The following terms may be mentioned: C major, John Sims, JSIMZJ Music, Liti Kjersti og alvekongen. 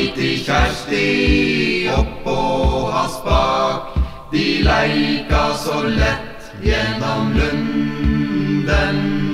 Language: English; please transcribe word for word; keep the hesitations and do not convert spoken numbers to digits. Liti Kjersti oppå hans bak, de leika så lett gjennom lunden.